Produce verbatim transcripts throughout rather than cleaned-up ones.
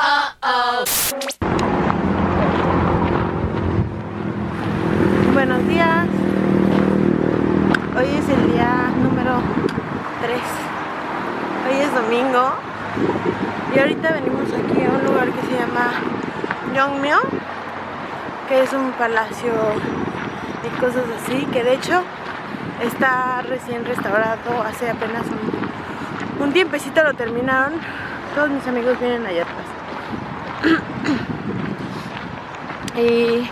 Uh-oh. Buenos días. Hoy es el día número tres. Hoy es domingo. Y ahorita venimos aquí a un lugar que se llama Jongmyo, que es un palacio y cosas así, que de hecho está recién restaurado, hace apenas un, un tiempecito lo terminaron. Todos mis amigos vienen allá atrás. Y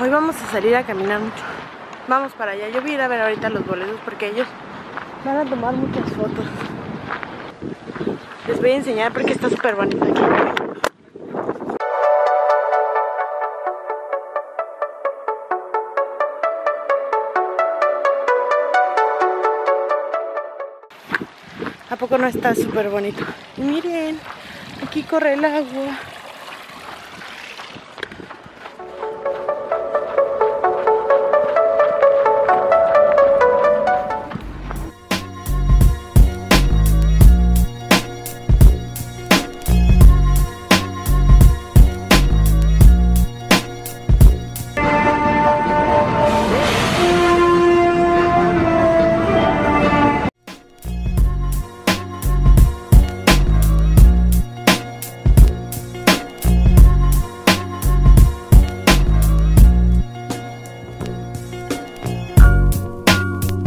hoy vamos a salir a caminar mucho. Vamos para allá. Yo voy a ir a ver ahorita los boletos porque ellos van a tomar muchas fotos. Les voy a enseñar porque está súper bonito aquí. ¿A poco no está súper bonito? Y miren, aquí corre el agua.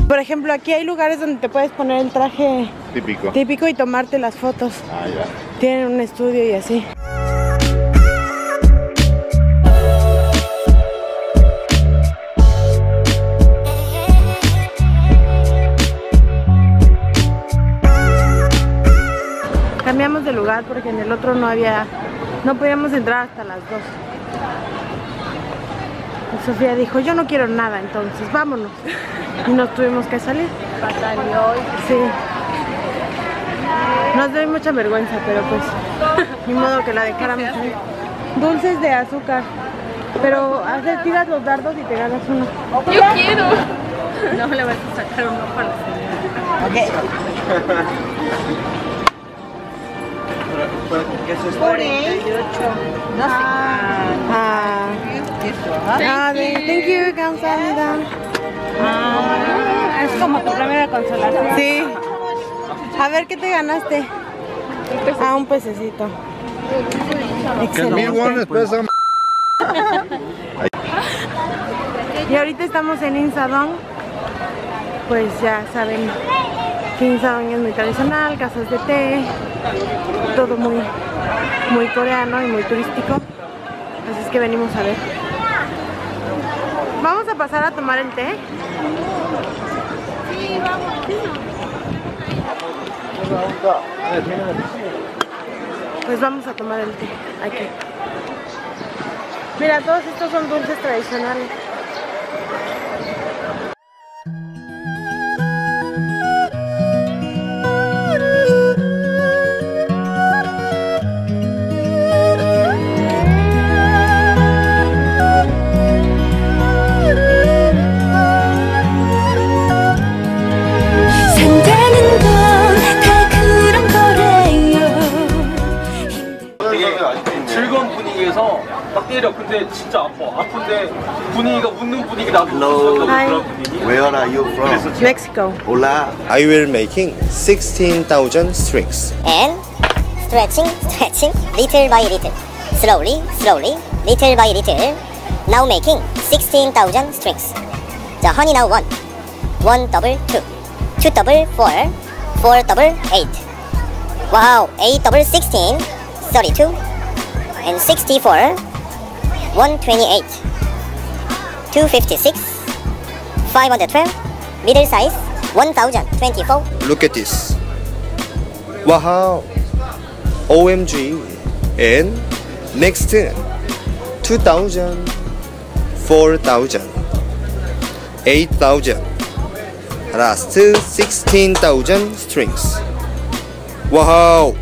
Por ejemplo, aquí hay lugares donde te puedes poner el traje típico, típico y tomarte las fotos. Ah, ya. Tienen un estudio y así. Cambiamos de lugar porque en el otro no había, no podíamos entrar hasta las dos. Sofía dijo, yo no quiero nada, entonces vámonos. Y nos tuvimos que salir. Batalló. Sí. Nos dio mucha vergüenza, pero pues, ni modo que la dejáramos. Dulces de azúcar. Pero haces, tiras los dardos y te ganas uno. ¡Yo quiero! No le vas a sacar uno para la señora. Ok. ¿Qué es esto? cuarenta y ocho. No sé. Ah, ah, de, thank you, Kamsahamnida. Ah, es como tu premio de consolación. Sí. A ver, ¿qué te ganaste? Ah, un pececito. Excelente. Y ahorita estamos en Insadong. Pues ya saben que Insadong es muy tradicional, casas de té. Todo muy, muy coreano y muy turístico. Así es que venimos a ver. ¿Vamos a pasar a tomar el té? Sí, vamos. Pues vamos a tomar el té aquí. Mira, todos estos son dulces tradicionales. Hi. Where are you from? Mexico. Hola. I will making sixteen thousand strings. And stretching, stretching, little by little. Slowly, slowly, little by little. Now making sixteen thousand strings. The honey now one. One double two. Two double four. Four double eight. Wow. Eight double sixteen. Thirty-two. And sixty-four. one twenty-eight, two fifty-six, five twelve, middle size, one thousand twenty-four. Look at this. Wow. O M G. And next two thousand, four thousand, eight thousand, last sixteen thousand strings. Wow.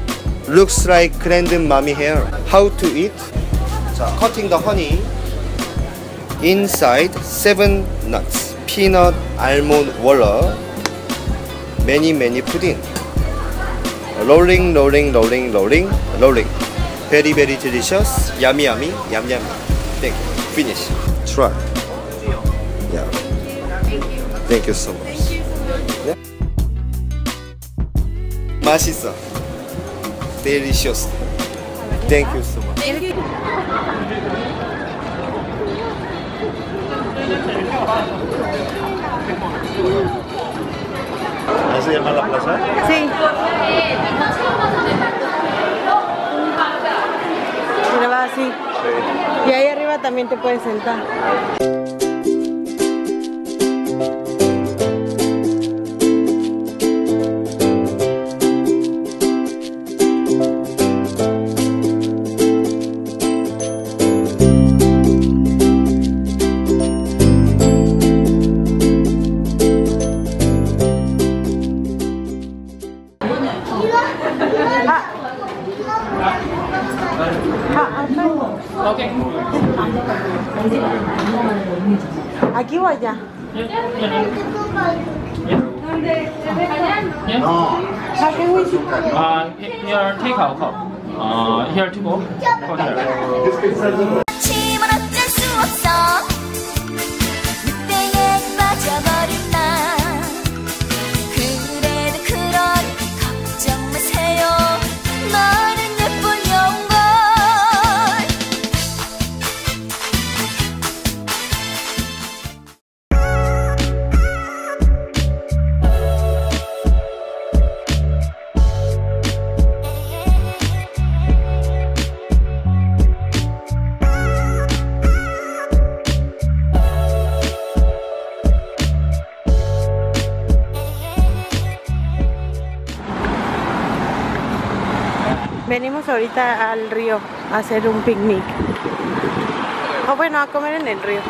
Looks like grandmommy hair. How to eat? Cutting the honey inside seven nuts, peanut, almond, water, many many pudding. rolling, rolling, rolling, rolling, rolling. Very, very delicious. Yummy, yummy, yum, yummy. Thank you. Finish. Try. Yeah. Thank you so much. Yeah. 맛있어. Delicious. Thank you so much. ¿Así se llama la plaza? Sí. Se va así. Sí. Y ahí arriba también te puedes sentar. ¿Aquí o allá? ¿Dónde? No. Ah, here, take out. Ah, here to go. Venimos ahorita al río a hacer un picnic. O bueno, a comer en el río.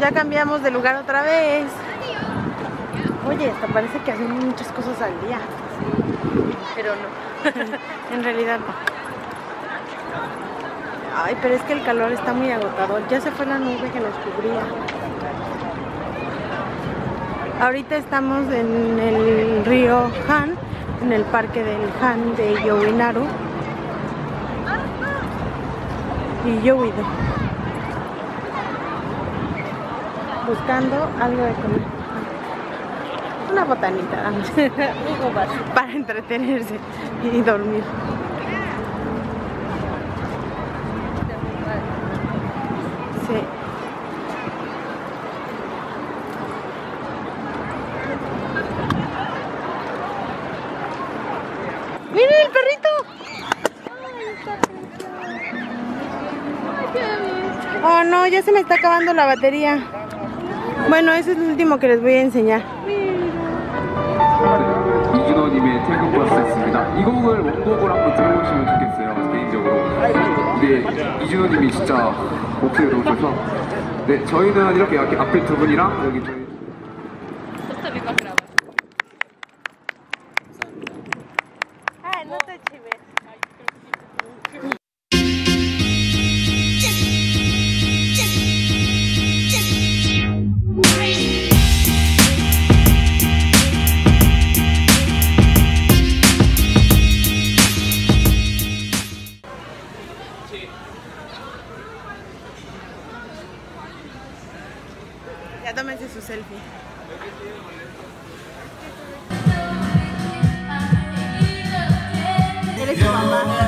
Ya cambiamos de lugar otra vez. Oye, hasta parece que hacen muchas cosas al día. Pero no. En realidad no. Ay, pero es que el calor está muy agotador. Ya se fue la nube que nos cubría. Ahorita estamos en el río Han, en el parque del Han de Yeouinaru y Yeouido, buscando algo de comer, una botanita para entretenerse y dormir. Sí. ¡Miren el perrito! Oh no, ya se me está acabando la batería. Bueno, ese es el último que les voy a enseñar. Ay, no te chives. Ya tómense su selfie. Eres su mamá.